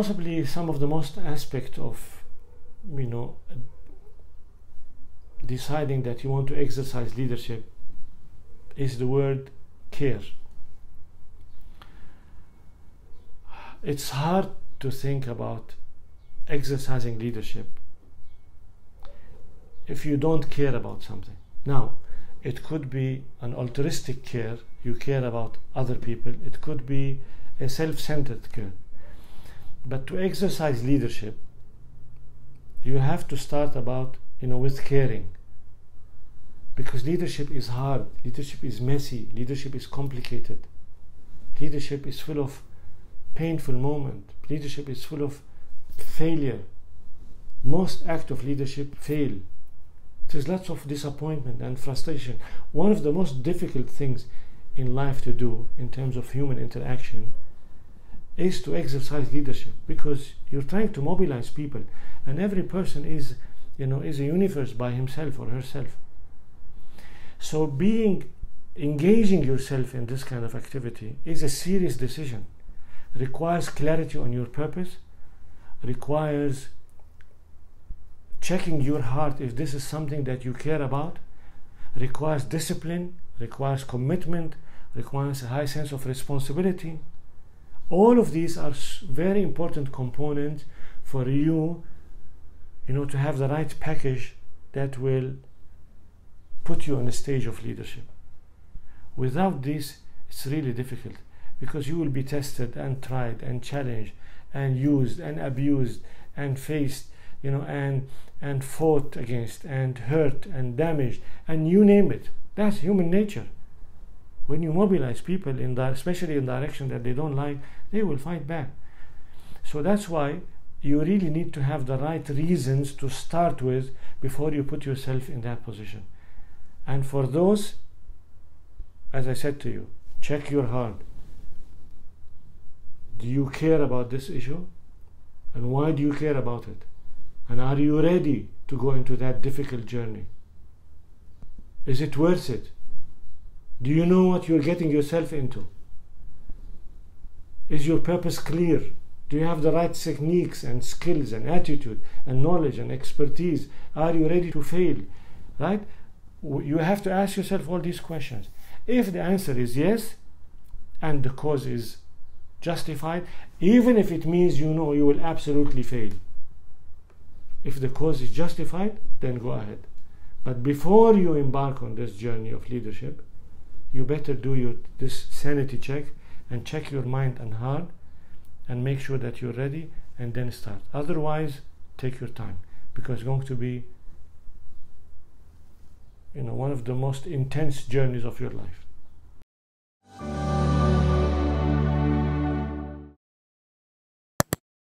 possibly some of the most aspect of, you know, deciding that you want to exercise leadership is the word care. It's hard to think about exercising leadership if you don't care about something. Now, it could be an altruistic care, you care about other people. It could be a self-centered care. But to exercise leadership, you have to start about, you know, with caring. Because leadership is hard, leadership is messy, leadership is complicated. Leadership is full of painful moments. Leadership is full of failure. Most acts of leadership fail. There's lots of disappointment and frustration. One of the most difficult things in life to do in terms of human interaction is to exercise leadership, because you're trying to mobilize people, and every person is, you know, is a universe by himself or herself. So engaging yourself in this kind of activity is a serious decision. It requires clarity on your purpose, requires checking your heart if this is something that you care about, requires discipline, requires commitment, requires a high sense of responsibility. All of these are very important components for you, you know, to have the right package that will put you on a stage of leadership. Without this, it's really difficult, because you will be tested and tried and challenged and used and abused and faced, you know, and fought against and hurt and damaged and you name it. That's human nature. When you mobilize people in that, especially in direction that they don't like, they will fight back. So that's why you really need to have the right reasons to start with before you put yourself in that position. And for those, as I said to you, check your heart. Do you care about this issue? And why do you care about it? And are you ready to go into that difficult journey? Is it worth it? Do you know what you're getting yourself into? Is your purpose clear? Do you have the right techniques and skills and attitude and knowledge and expertise? Are you ready to fail? Right? You have to ask yourself all these questions. If the answer is yes, and the cause is justified, even if it means, you know, you will absolutely fail. If the cause is justified, then go ahead. But before you embark on this journey of leadership, you better do this sanity check and check your mind and heart and make sure that you're ready, and then start. Otherwise, take your time, because it's going to be, you know, one of the most intense journeys of your life.